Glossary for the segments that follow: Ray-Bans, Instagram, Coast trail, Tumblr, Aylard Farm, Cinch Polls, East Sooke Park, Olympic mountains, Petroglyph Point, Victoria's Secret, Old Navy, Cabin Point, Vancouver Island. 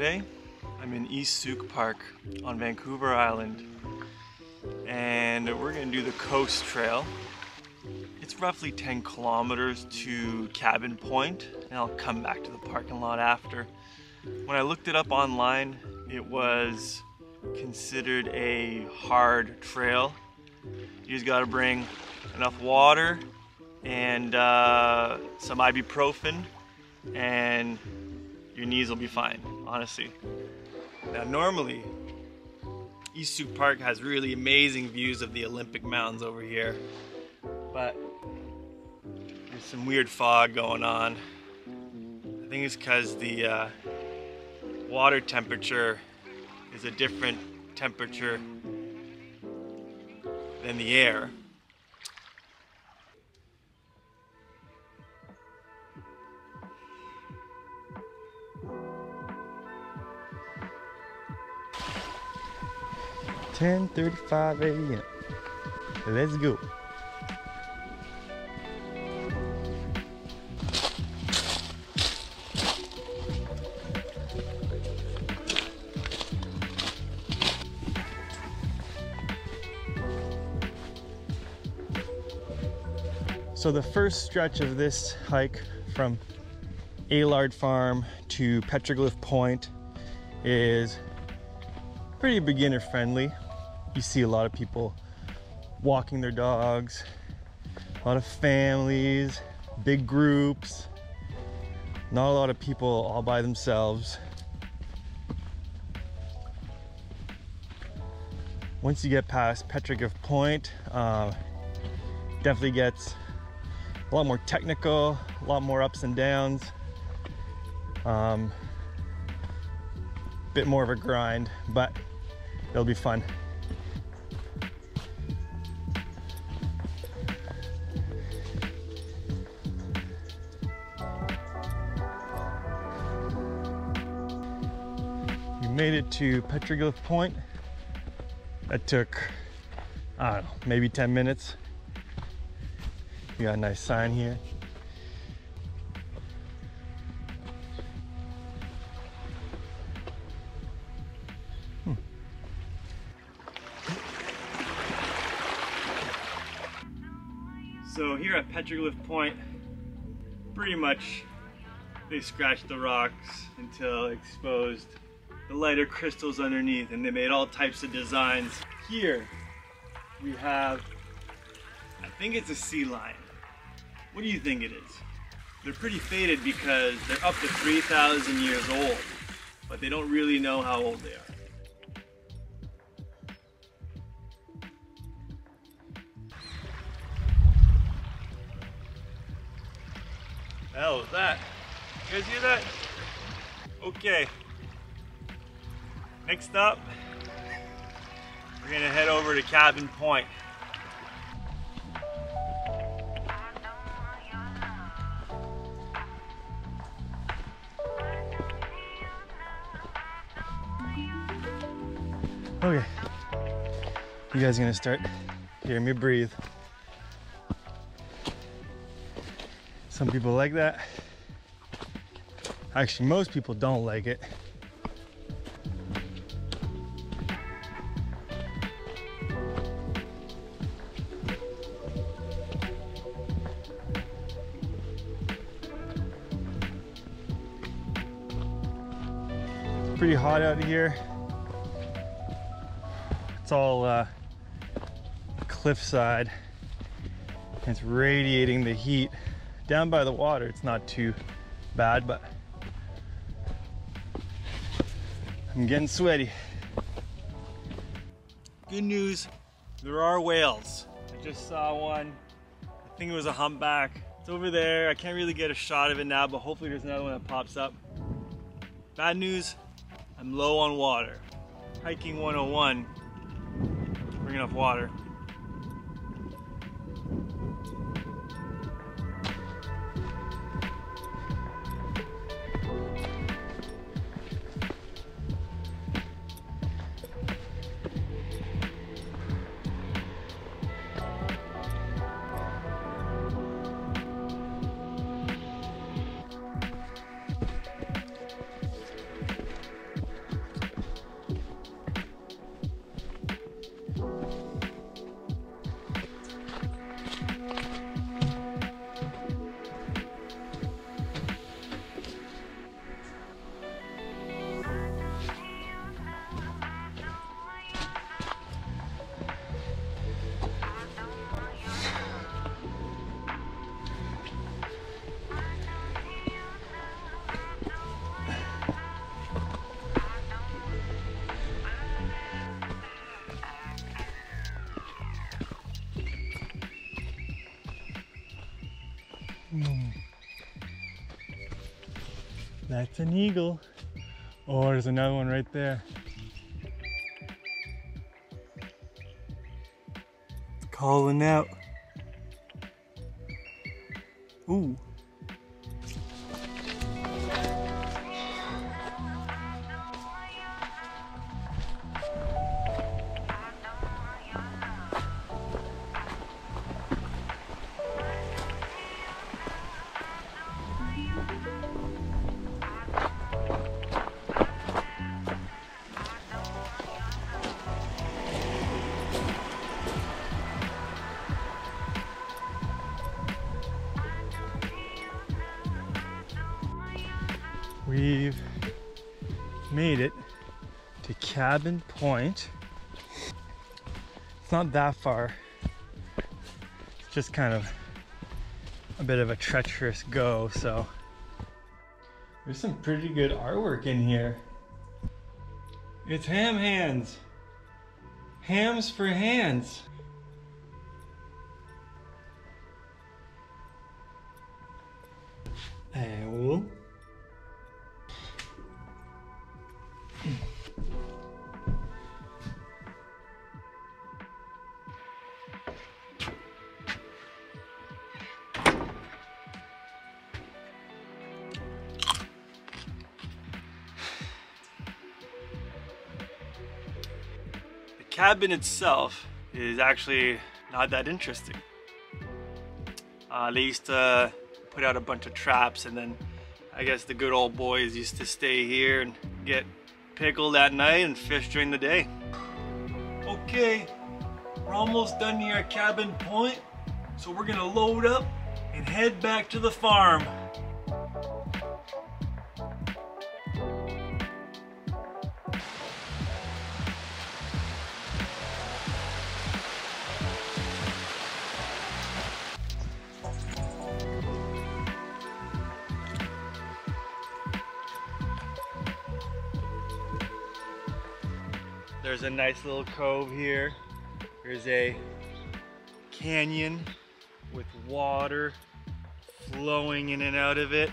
Today I'm in East Sooke Park on Vancouver Island, and we're going to do the coast trail. It's roughly 10 kilometers to Cabin Point, and I'll come back to the parking lot after. When I looked it up online, it was considered a hard trail. You just got to bring enough water and some ibuprofen, and your knees will be fine, honestly. Now normally, East Sooke Park has really amazing views of the Olympic mountains over here, but there's some weird fog going on. I think it's because the water temperature is a different temperature than the air. $10:35 a.m. Let's go. So the first stretch of this hike from Aylard Farm to Petroglyph Point is pretty beginner friendly. You see a lot of people walking their dogs, a lot of families, big groups, not a lot of people all by themselves. Once you get past Petroglyph Point, definitely gets a lot more technical, a lot more ups and downs, bit more of a grind, but it'll be fun. Made it to Petroglyph Point. That took, I don't know, maybe 10 minutes. We got a nice sign here. So here at Petroglyph Point, pretty much they scratched the rocks until exposed the lighter crystals underneath, and they made all types of designs. Here we have, I think it's a sea lion. What do you think it is? They're pretty faded because they're up to 3,000 years old, but they don't really know how old they are. Hell was that? You guys hear that? Okay. Next up, we're going to head over to Cabin Point. Okay, you guys are going to start hearing me breathe. Some people like that. Actually, most people don't like it. Pretty hot out here. It's all cliffside. It's radiating the heat. Down by the water, it's not too bad, but I'm getting sweaty. Good news, there are whales. I just saw one. I think it was a humpback. It's over there. I can't really get a shot of it now, but hopefully there's another one that pops up. Bad news, I'm low on water. Hiking 101, bring enough water. That's an eagle. Oh, there's another one right there. Calling out. Ooh. We've made it to Cabin Point. It's not that far. It's just kind of a bit of a treacherous go, so. There's some pretty good artwork in here. It's ham hands. Hams for hands. Owl. The cabin itself is actually not that interesting. They used to put out a bunch of traps, and then I guess the good old boys used to stay here and get pickled at night and fish during the day. Okay, we're almost done here at Cabin Point, so we're gonna load up and head back to the farm. There's a nice little cove here. There's a canyon with water flowing in and out of it.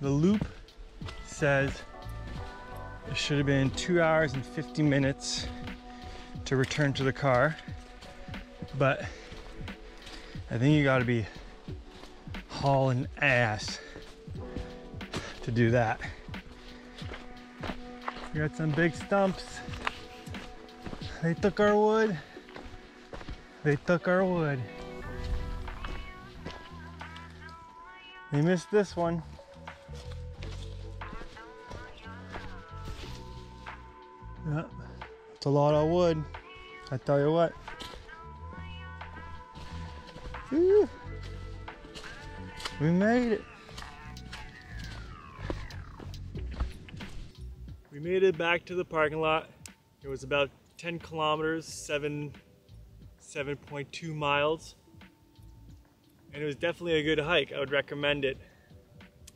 The loop says it should have been 2 hours and 50 minutes to return to the car, but I think you gotta be hauling ass to do that. We got some big stumps. They took our wood. They took our wood. They missed this one. Yep. It's a lot of wood, I tell you what. Woo. We made it. We made it back to the parking lot. It was about 10 kilometers, 7.2 miles. And it was definitely a good hike. I would recommend it.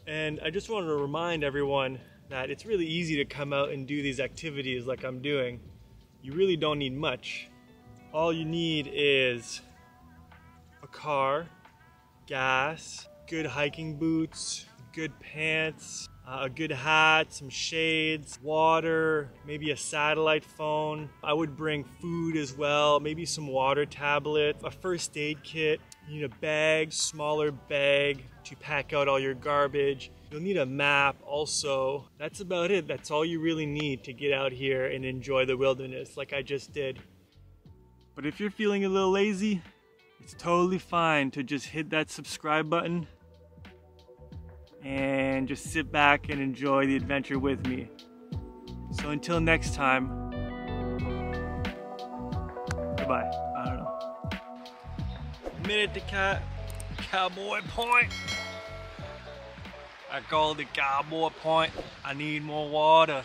And I just wanted to remind everyone that it's really easy to come out and do these activities like I'm doing. You really don't need much. All you need is a car, gas, good hiking boots, good pants, a good hat, some shades, water, maybe a satellite phone. I would bring food as well, maybe some water tablet, a first aid kit. You need a bag, smaller bag to pack out all your garbage. You'll need a map also. That's about it. That's all you really need to get out here and enjoy the wilderness like I just did. But if you're feeling a little lazy, it's totally fine to just hit that subscribe button and just sit back and enjoy the adventure with me. So until next time, goodbye. I don't know. Minute to Cowboy Point. I called it Cowboy Point. I need more water.